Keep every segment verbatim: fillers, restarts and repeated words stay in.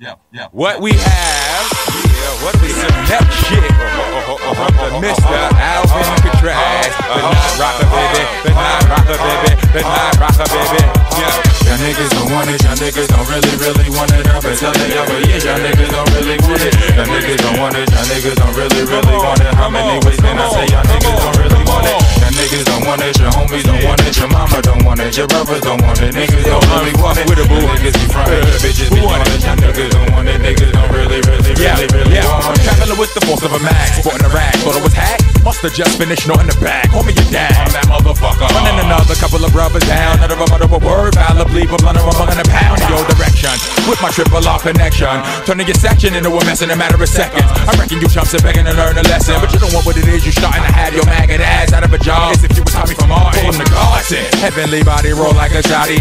Yeah, yeah. What we have, yeah, what we some that shit from the Mister Alvin Petras. But not rocker, baby. But not rocker, baby. But not rocker, baby. Yeah. Y'all niggas don't want it. Y'all niggas don't really, really want it. I've been telling y'all, but yeah, y'all niggas don't really want it. Y'all niggas don't want it. Y'all niggas don't really, really want it. How many ways can I say y'all niggas don't really want it? Y'all niggas don't want it. Your homies don't want it. Your mama don't want it. Your brothers don't want it. Niggas don't really want it. Niggas be frontin', bitches be on it. Y'all niggas don't want it. Niggas don't really, really, really, really want it. Traveling with the force of a mag, sporting a rag, thought it was hack. Musta just finished knotting the bag. Call me your dad. I'm that motherfucker. Running another couple of brothers down. Not a mother of a word. Validly, but blunder a mug and a pound. Yo, direction. With my triple R connection. Turning your section into a mess in a matter of seconds. I reckon you chumps are begging to learn a lesson. But you don't want what it is. You starting to have your maggot ass out of a job. As if you was Tommy from art. Pull him the garden. Heavenly body roll like a shotty.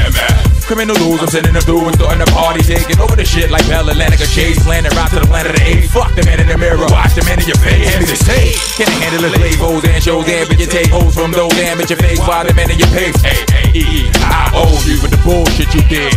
Criminal rules, I'm sending them through and starting the party. Taking over the shit like Bell Atlantic or Chase. Landing right to the planet of eight. Fuck the man in the mirror. Watch the man in your face. Hand me the tape. Can I handle it? Leave hoes and shows and but you take hoes from those and but your face while the man in your pace. A A E I owe you with the bullshit you did.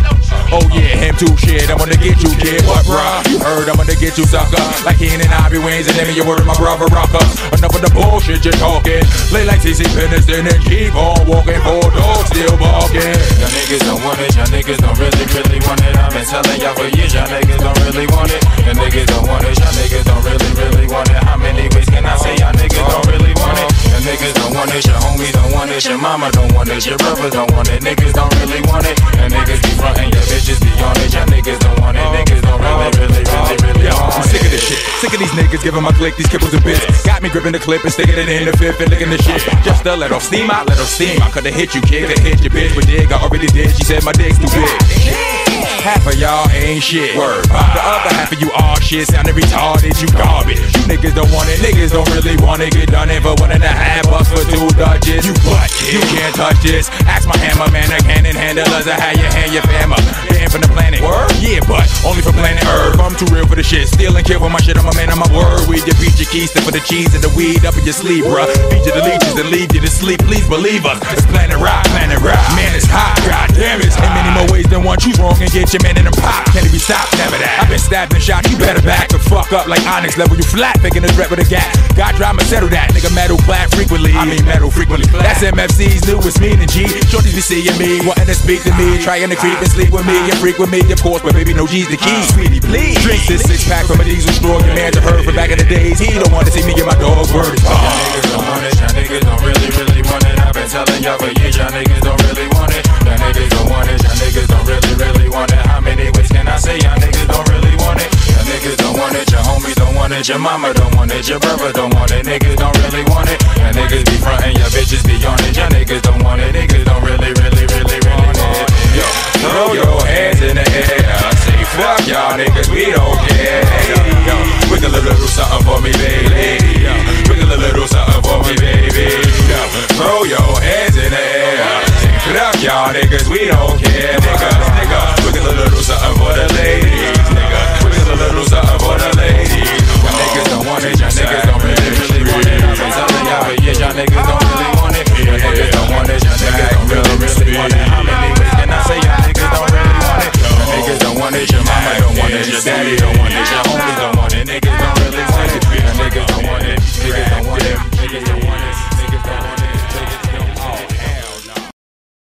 Oh yeah, him too shit. I'm gonna get you, kid. What bruh? You heard I'm gonna get you, sucker. Like Keenan Ivy Wayne's and them, you word of my brother rocker. Enough of the bullshit you're talking. Lay like T C Peniston and keep on walking. Four dogs still barking. Y'all niggas don't want it. Y'all niggas don't really, really want it. I've been telling y'all for years. Y'all niggas don't really want it. Y'all niggas don't want it. Y'all niggas don't really, really want it. How many ways can I say y'all niggas don't really want it? Y'all niggas don't want it. Your homies don't want it. Your mama don't want it. Your brothers don't want it. Niggas don't really want it. Y'all niggas be frontin'. Your bitches be on it. Y'all niggas don't want it. Niggas don't really, really, really, really want it. I'm sick of this shit. Sick of these niggas giving my click. These kipples a bitch. Got me gripping the clip and sticking it in the fifth and licking the shit. Just to let off steam, I let off steam. I could've hit you, kid. Could've hit your bitch, but dig, I already did. She said my dick's too big. Half of y'all ain't shit. Word. The other half of you all shit. Sounding retarded, you garbage. You niggas don't want it. Niggas don't really want it. Get done in for one and a half bucks for two dodges. You butt it. You can't touch this. Ask my hammer man, a cannon handlers. I had your hand, your fam up. Banned from the planet. Word. Yeah, but only for planet Earth. I'm too real for the shit. Steal and kill for my shit. I'm a man, I'm a word. We your beat your keys, for the cheese and the weed up in your sleeve, bruh. Feed you the leeches and lead you to sleep. Please believe us. It's planet rock, planet rock. Man, it's hot. God damn it. Ain't many more ways than one. Choose wrong and get your man in the pop, can't it be stopped, never that. I've been stabbed and shot, you better back the fuck up like Onyx, level you flat, picking this rep with a gap. Got drama, settle that, nigga metal flat frequently, I mean metal frequently. That's M F C's newest meaning, G. Shorties be seeing me, wanting to speak to me, trying to creep and sleep with me, and freak with me, of course, but baby, no G's the key. Sweetie, please, drink this six pack from a diesel straw, your man to her from back in the days, he don't want to see me get my dog worried. Y'all niggas don't want it, y'all niggas don't really, really want it, I've been telling y'all for years, y'all niggas don't really want it, y'all niggas don't want it, y'all niggas don't really, really want it. How many ways can I say y'all niggas don't really want it? Y'all niggas don't want it, your homies don't want it, your mama don't want it, your brother don't want it, niggas don't really want it. Y'all niggas be frontin', your bitches be on it, your niggas don't want it, niggas don't really, really, really, really want it. Yo, throw your hands in the air, say fuck y'all niggas, we don't care. Yo, wiggle a little something for me, baby. Yo, wiggle a little something for me, baby. Yo, throw your hands in the air, say fuck y'all niggas, we don't